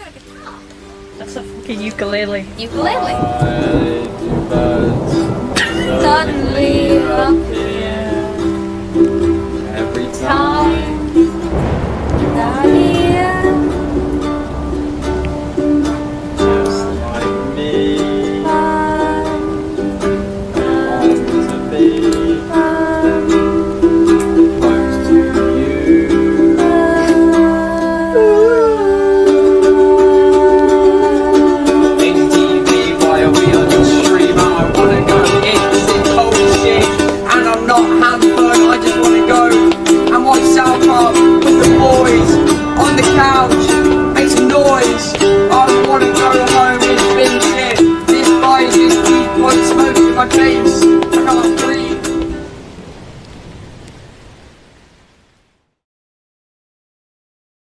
got a guitar. That's a fucking ukulele. Ukulele. Suddenly